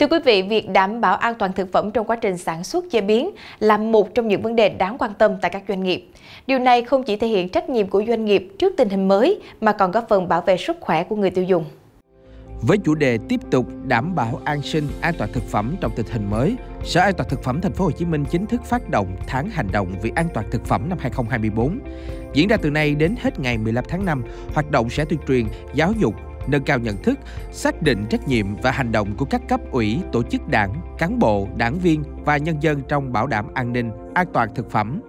Thưa quý vị, việc đảm bảo an toàn thực phẩm trong quá trình sản xuất chế biến là một trong những vấn đề đáng quan tâm tại các doanh nghiệp. Điều này không chỉ thể hiện trách nhiệm của doanh nghiệp trước tình hình mới mà còn góp phần bảo vệ sức khỏe của người tiêu dùng. Với chủ đề tiếp tục đảm bảo an sinh, an toàn thực phẩm trong tình hình mới, Sở An toàn thực phẩm Thành phố Hồ Chí Minh chính thức phát động tháng hành động vì an toàn thực phẩm năm 2024. Diễn ra từ nay đến hết ngày 15 tháng 5, hoạt động sẽ tuyên truyền, giáo dục, nâng cao nhận thức, xác định trách nhiệm và hành động của các cấp ủy, tổ chức đảng, cán bộ, đảng viên và nhân dân trong bảo đảm an ninh, an toàn thực phẩm.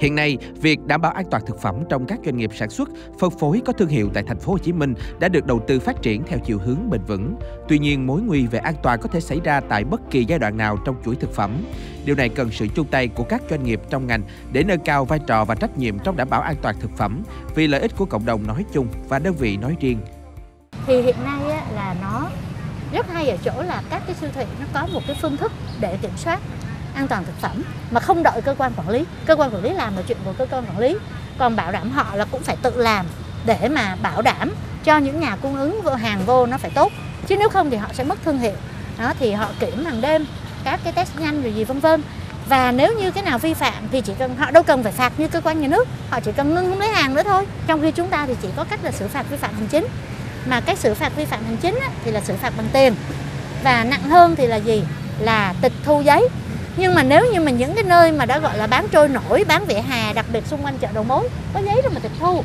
Hiện nay, việc đảm bảo an toàn thực phẩm trong các doanh nghiệp sản xuất, phân phối có thương hiệu tại Thành phố Hồ Chí Minh đã được đầu tư phát triển theo chiều hướng bền vững. Tuy nhiên, mối nguy về an toàn có thể xảy ra tại bất kỳ giai đoạn nào trong chuỗi thực phẩm. Điều này cần sự chung tay của các doanh nghiệp trong ngành để nâng cao vai trò và trách nhiệm trong đảm bảo an toàn thực phẩm vì lợi ích của cộng đồng nói chung và đơn vị nói riêng. Thì hiện nay là nó rất hay ở chỗ là các cái siêu thị nó có một cái phương thức để kiểm soát an toàn thực phẩm mà không đợi cơ quan quản lý. Cơ quan quản lý làm là chuyện của cơ quan quản lý, còn bảo đảm họ là cũng phải tự làm để mà bảo đảm cho những nhà cung ứng hàng vô nó phải tốt, chứ nếu không thì họ sẽ mất thương hiệu. Đó, thì họ kiểm hàng đêm các cái test nhanh rồi gì vân vân. Và nếu như cái nào vi phạm thì chỉ cần họ đâu cần phải phạt như cơ quan nhà nước, họ chỉ cần ngưng không lấy hàng nữa thôi. Trong khi chúng ta thì chỉ có cách là xử phạt vi phạm hành chính, mà cái xử phạt vi phạm hành chính thì là xử phạt bằng tiền, và nặng hơn thì là gì, là tịch thu giấy. Nhưng mà nếu như mà những cái nơi mà đã gọi là bán trôi nổi, bán vỉa hè, đặc biệt xung quanh chợ đầu mối, có giấy đâu mà tịch thu.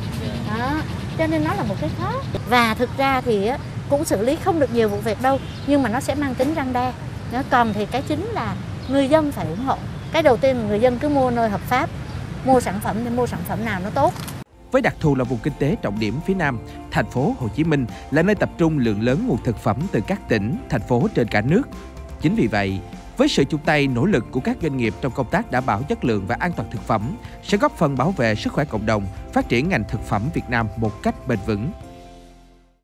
Đó, cho nên nó là một cái khó. Và thực ra thì cũng xử lý không được nhiều vụ việc đâu, nhưng mà nó sẽ mang tính răn đe. Còn thì cái chính là người dân phải ủng hộ. Cái đầu tiên là người dân cứ mua nơi hợp pháp, mua sản phẩm thì mua sản phẩm nào nó tốt. Với đặc thù là vùng kinh tế trọng điểm phía Nam, Thành phố Hồ Chí Minh là nơi tập trung lượng lớn nguồn thực phẩm từ các tỉnh, thành phố trên cả nước. Chính vì vậy, với sự chung tay nỗ lực của các doanh nghiệp trong công tác đảm bảo chất lượng và an toàn thực phẩm sẽ góp phần bảo vệ sức khỏe cộng đồng, phát triển ngành thực phẩm Việt Nam một cách bền vững.